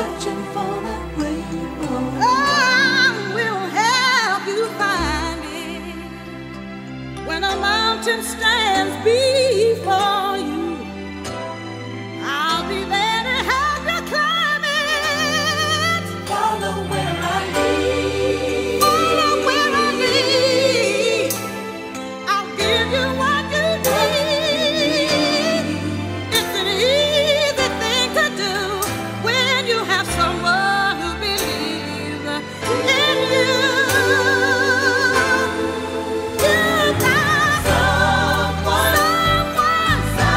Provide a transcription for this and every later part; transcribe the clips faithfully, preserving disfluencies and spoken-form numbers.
searching for the rainbow. I will help you find it when a mountain stands before you. I'll be there to help you climb it. Follow where I lead. Follow where I lead. I'll give you what you need. It's an easy thing to do when you have someone who believes in you. You got someone. Someone.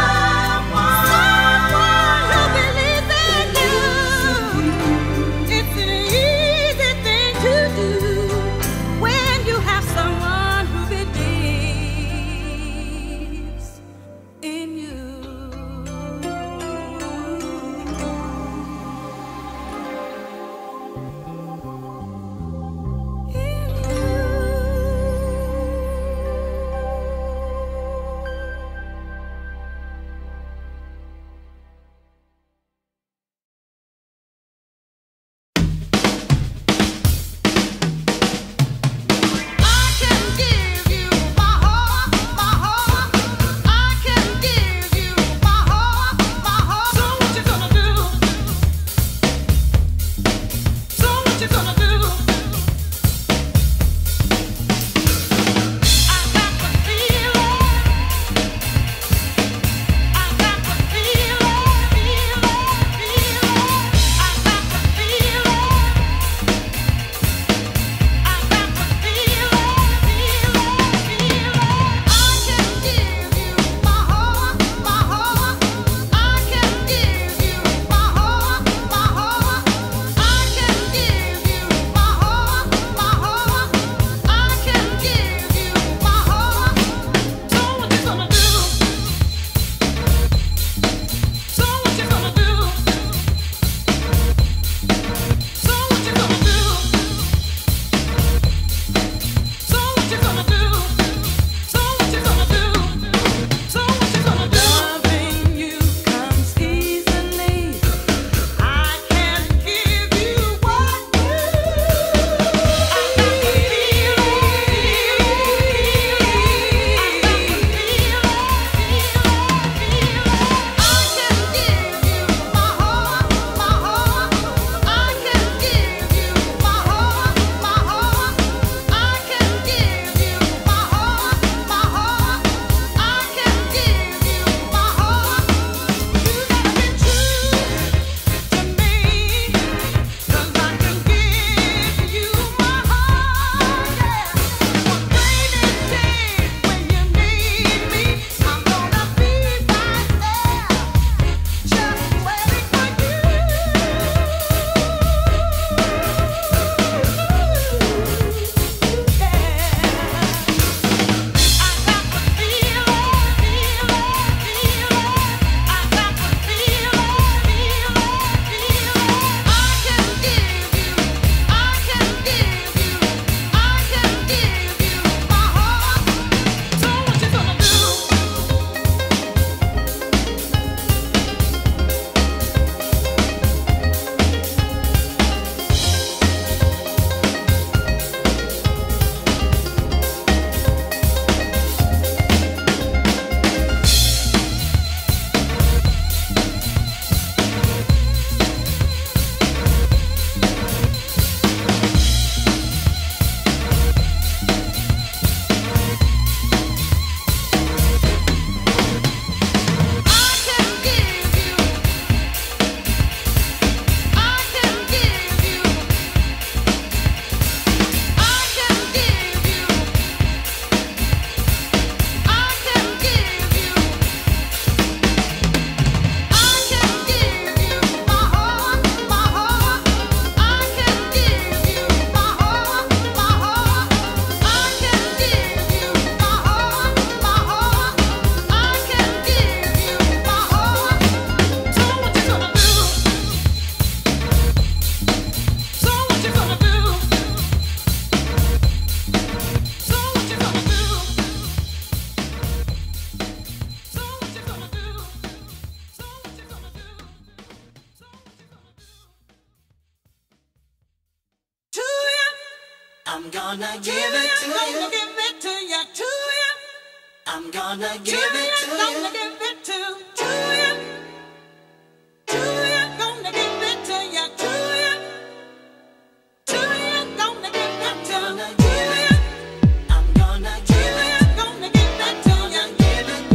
I'm gonna give it to you. I'm gonna give it to you, to him. I'm gonna give it to you. I'm gonna give it to to him. To him, gonna give it to you, to him. To him, gonna give it to you. I'm gonna give it. Gonna give it to you. Give it to I'm gonna give it.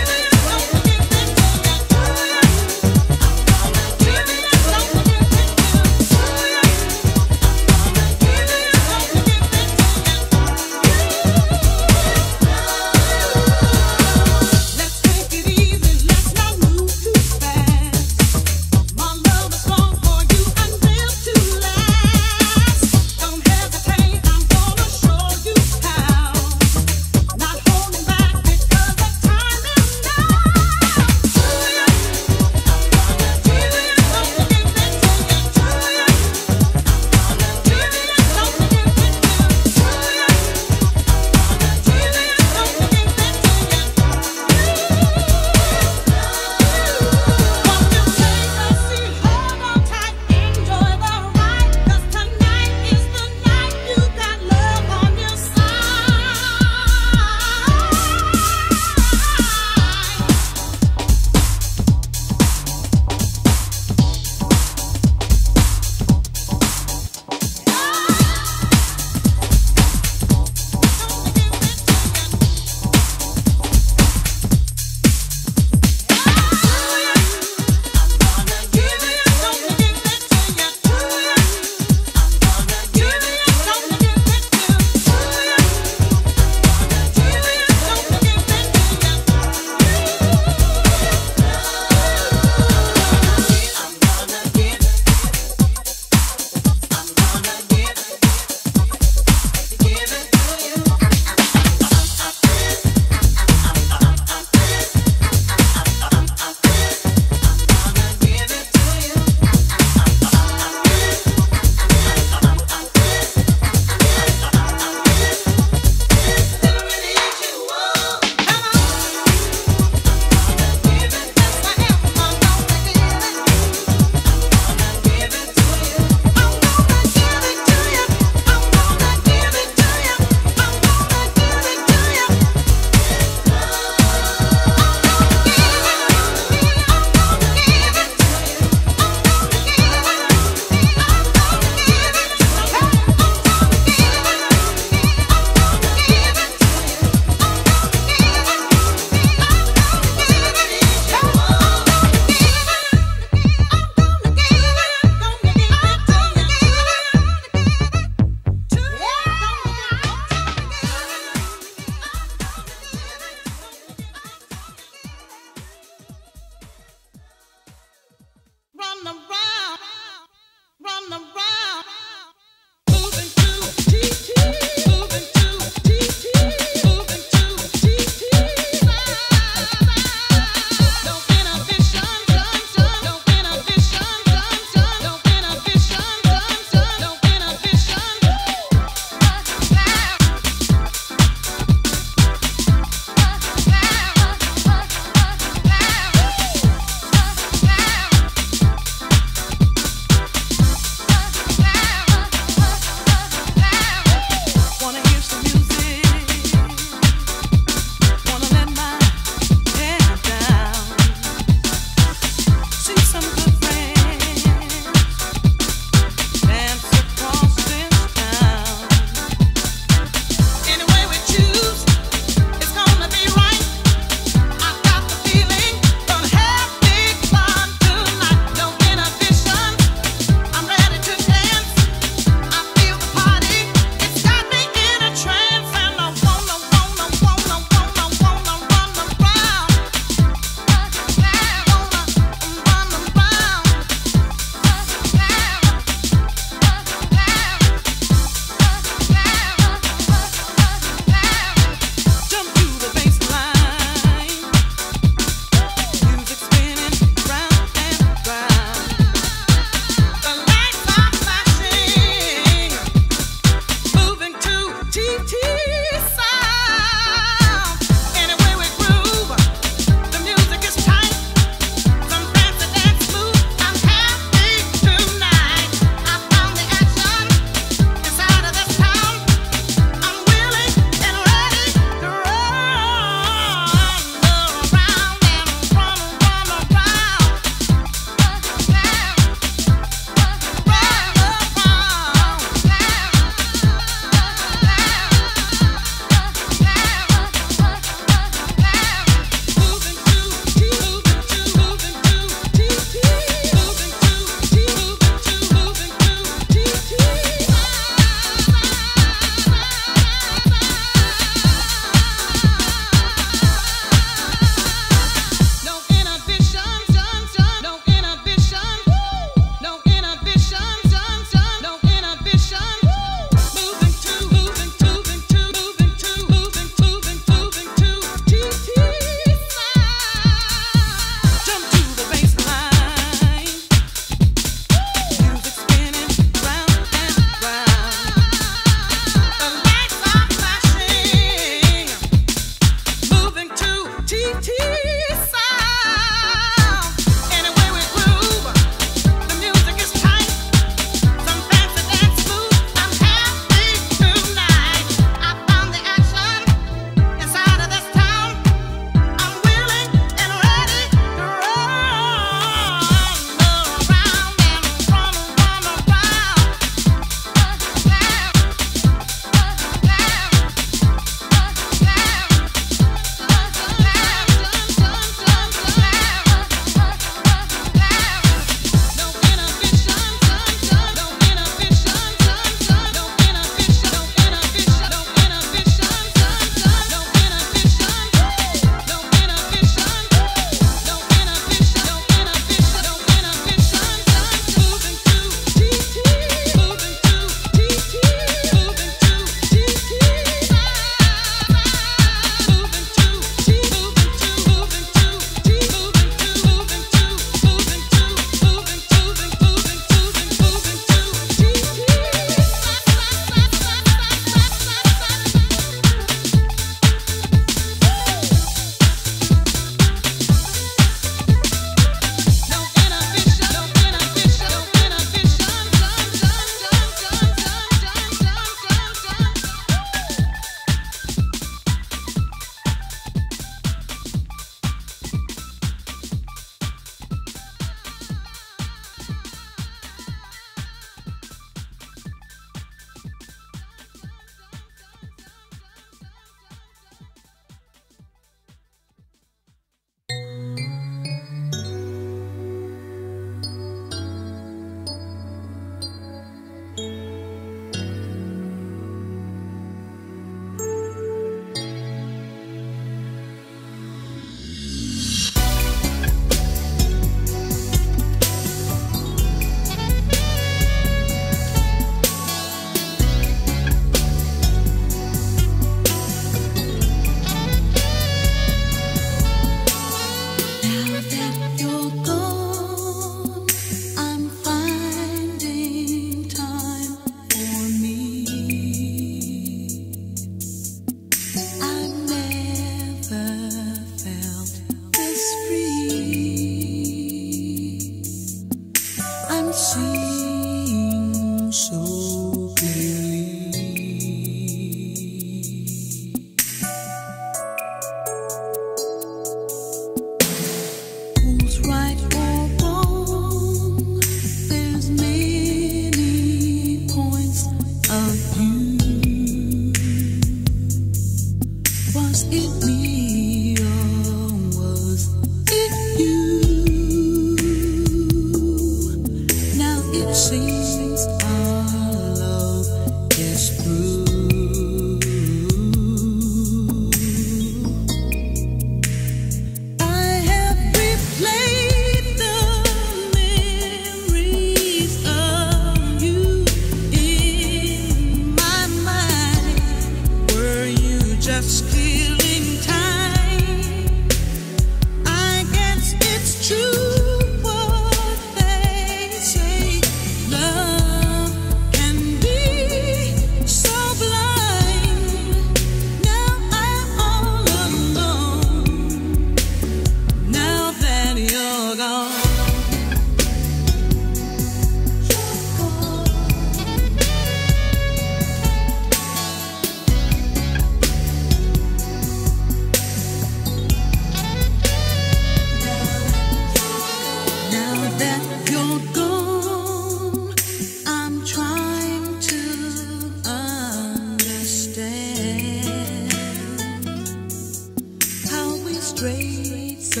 strayed so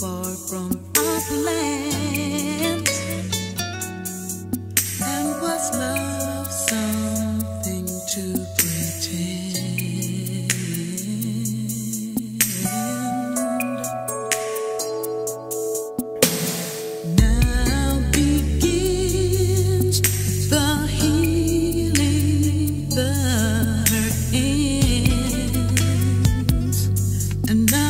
far from our plan. And was love something to pretend? Now begins the healing, the hurt ends. And now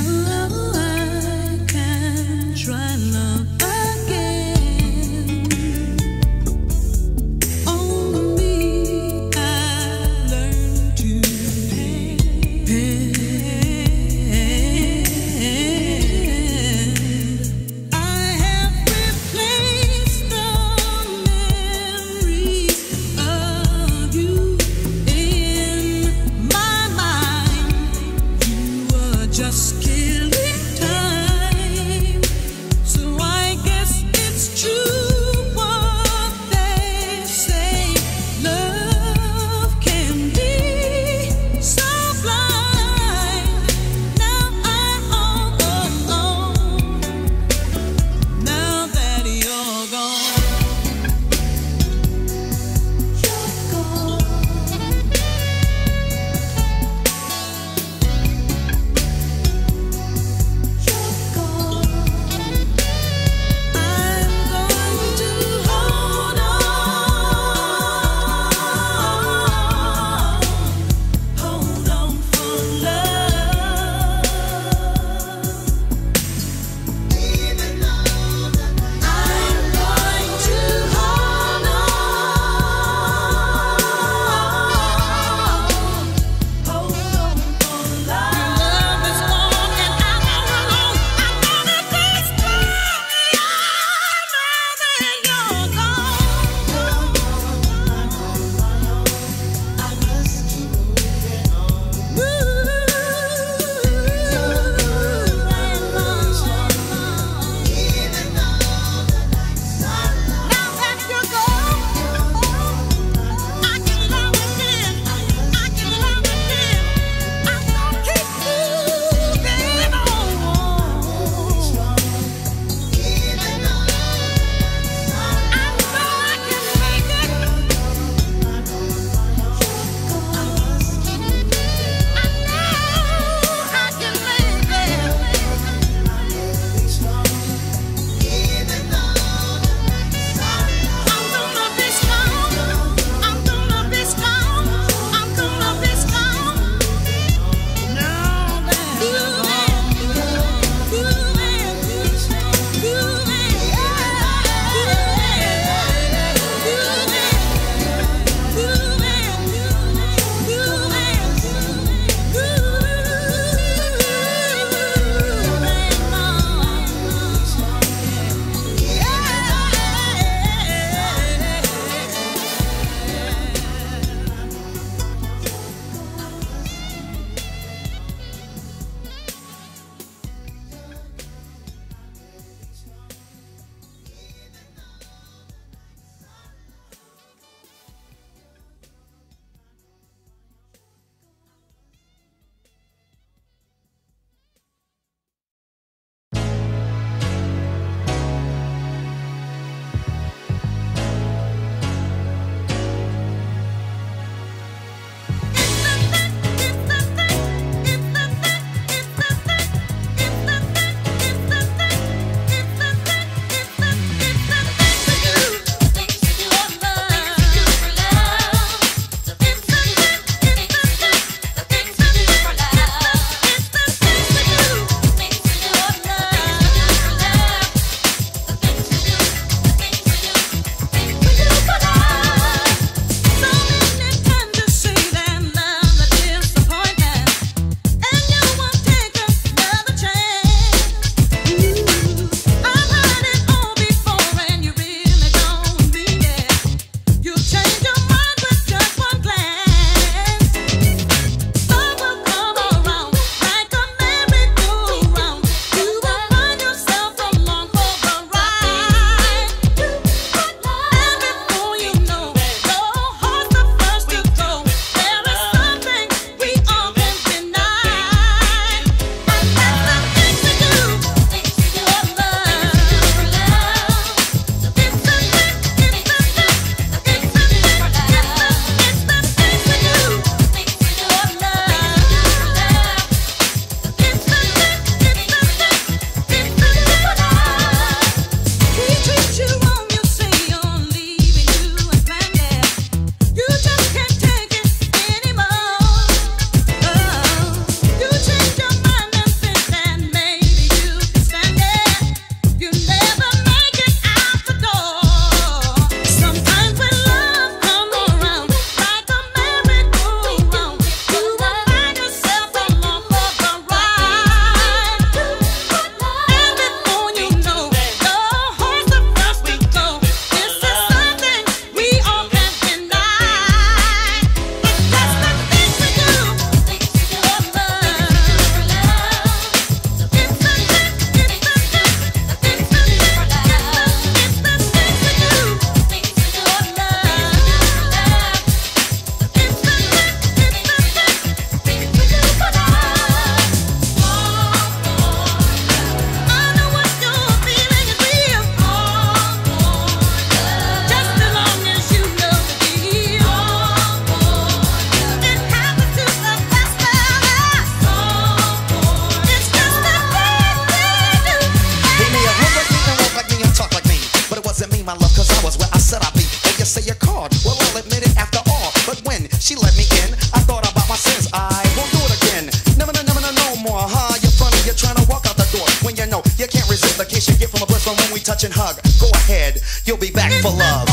we touch and hug. Go ahead, you'll be back for love.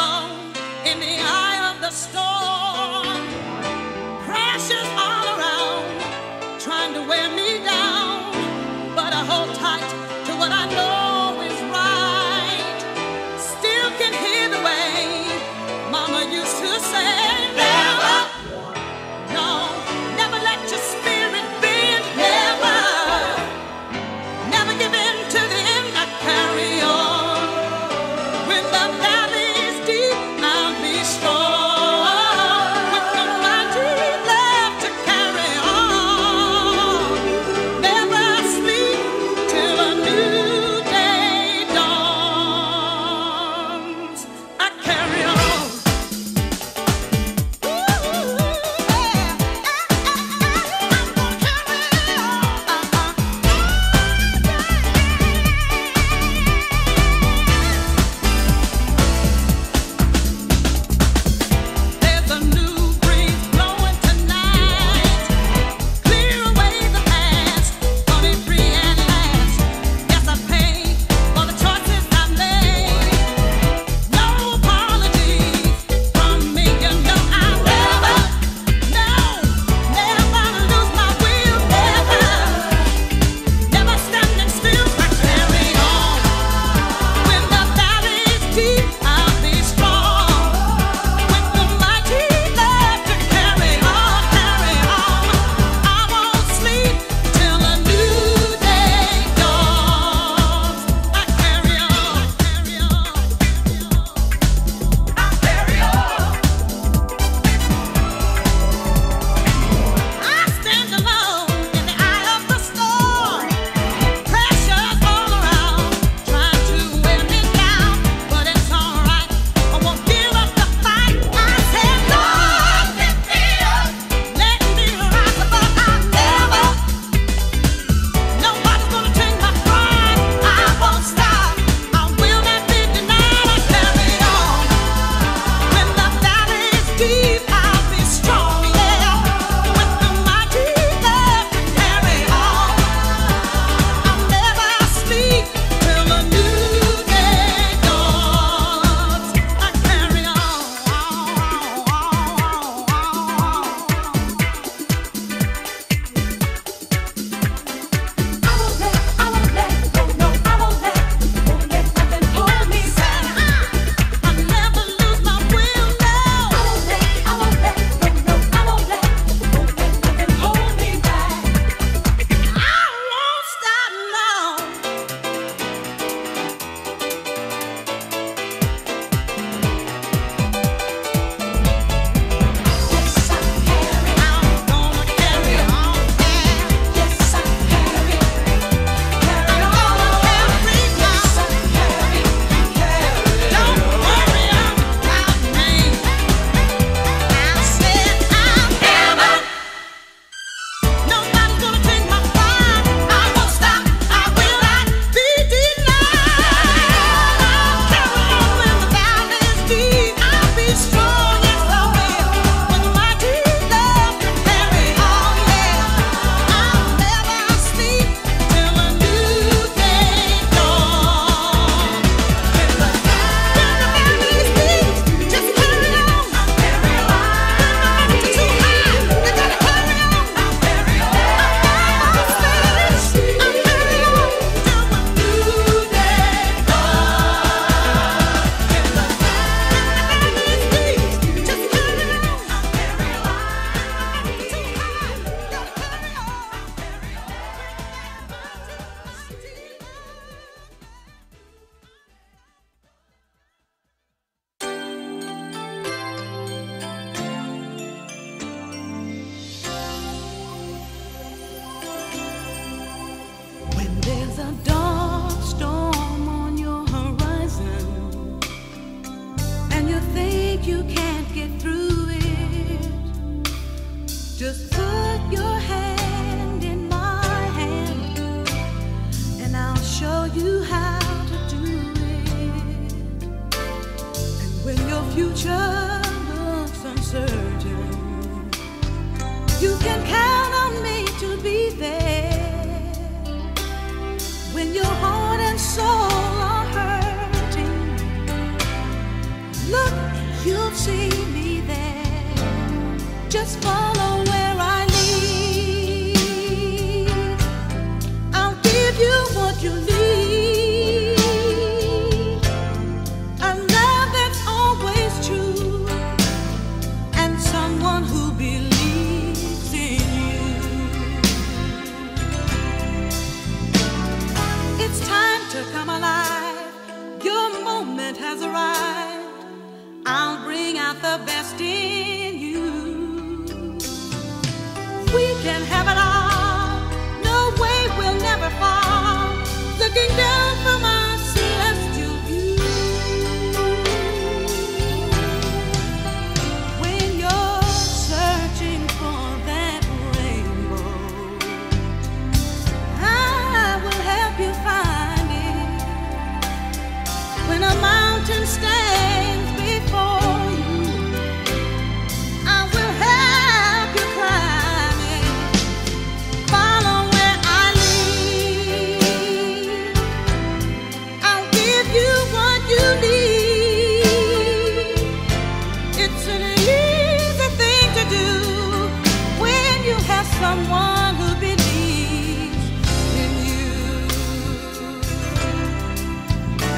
alone in the eye of the storm. Crashes all around, trying to wear me down, but I hold tight to what I know is right. Still can hear the way Mama used to say. Look! You'll see me there. Just follow where I lead. I'll give you what you need. A love that's always true, and someone who believes in you. It's time to come alive. Your moment has arrived. I'll bring out the best in you. We can have it all. No way, we'll never fall. Looking down from our celestial view. When you're searching for that rainbow, I will help you find it. When a mountain stands for you, I will help you climb it. Follow where I lead. I'll give you what you need. It's an easy thing to do when you have someone who believes in you. God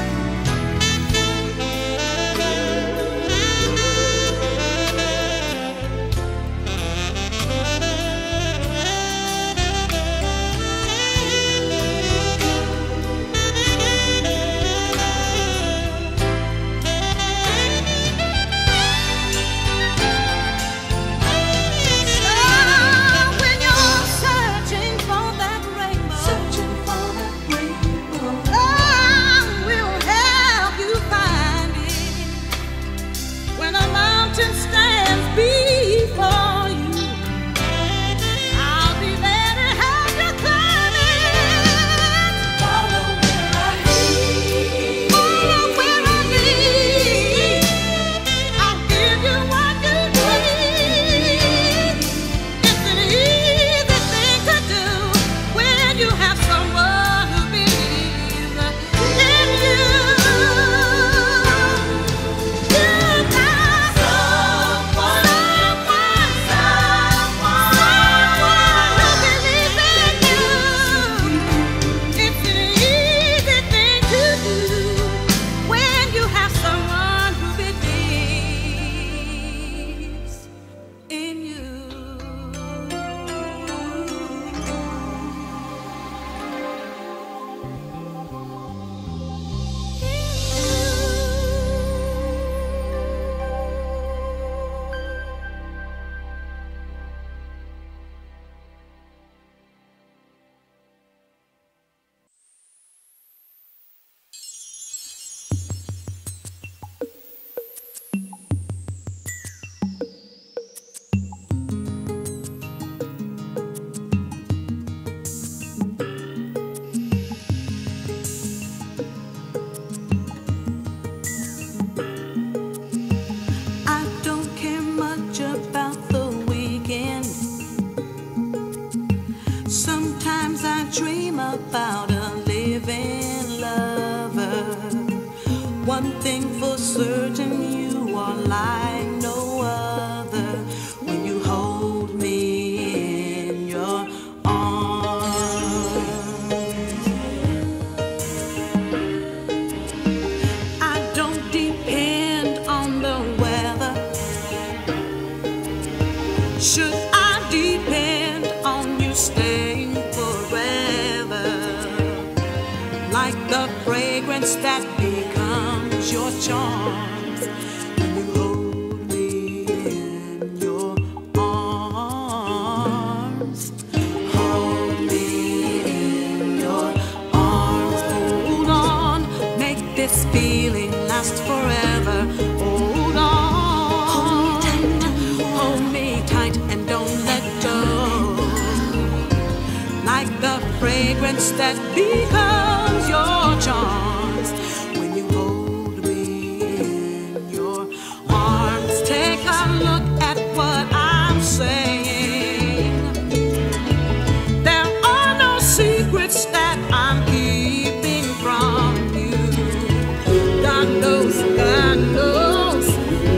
knows, God knows, God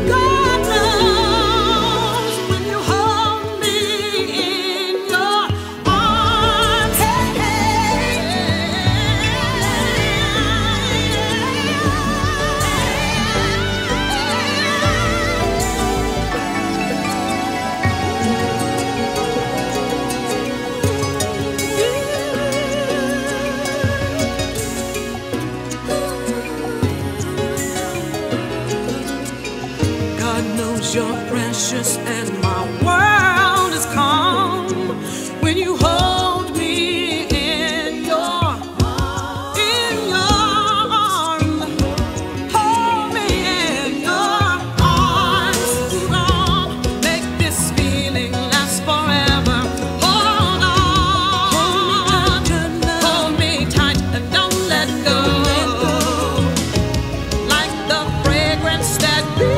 knows. God knows you're precious, and my world is calm when you hold me in your in your arms. Hold me in your arms strong. Make this feeling last forever. Hold on, hold me tight and don't let go. Like the fragrance that becomes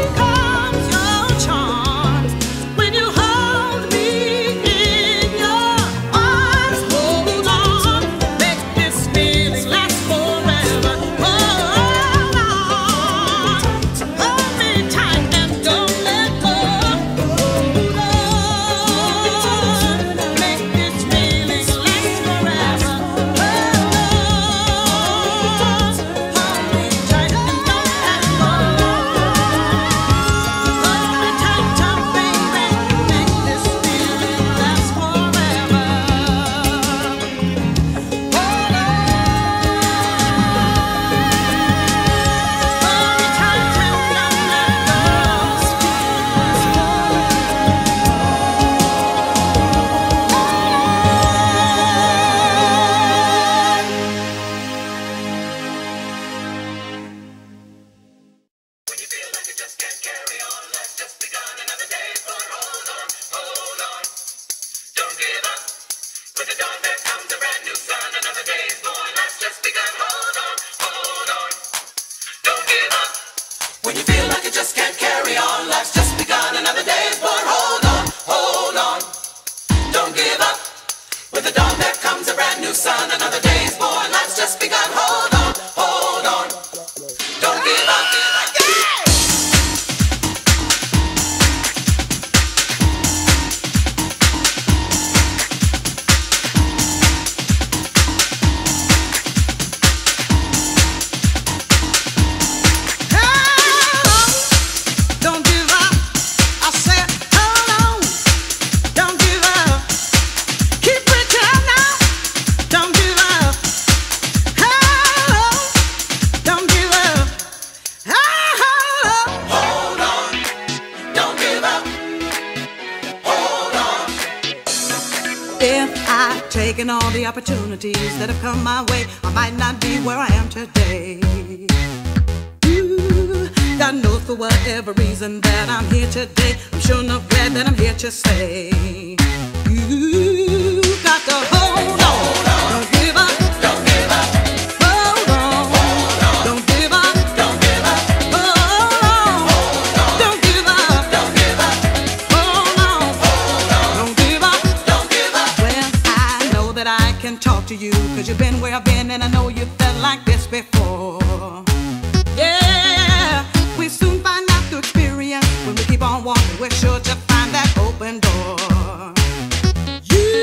taking all the opportunities that have come my way. I might not be where I am today. Ooh, God knows for whatever reason that I'm here today. I'm sure enough glad that I'm here to stay. You got to hold on. Don't give up. Don't give up. Hold on. Hold on. Don't give up. Don't give up. Hold on. Hold on. Don't give up. Don't give up. Hold on. Hold on. Don't give up. Don't give up. Well, I know that I can talk to you, 'cause you've been where I've been, and I know you felt like this before. Yeah, we soon find out through experience. When we keep on walking, we're sure to find that open door. Give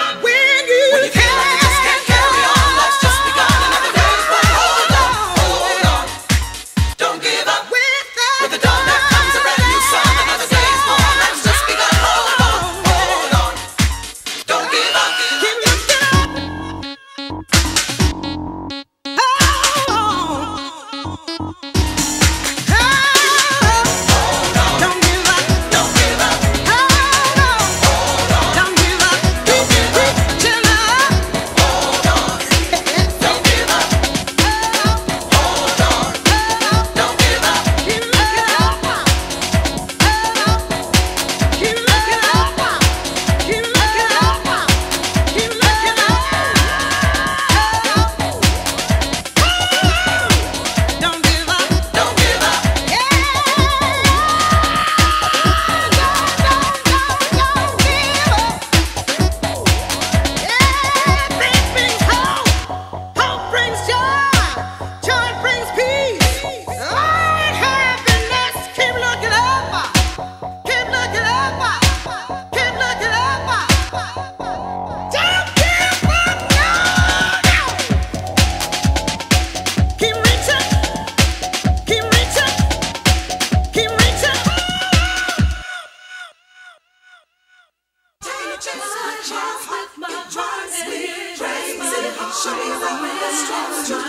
up. strong.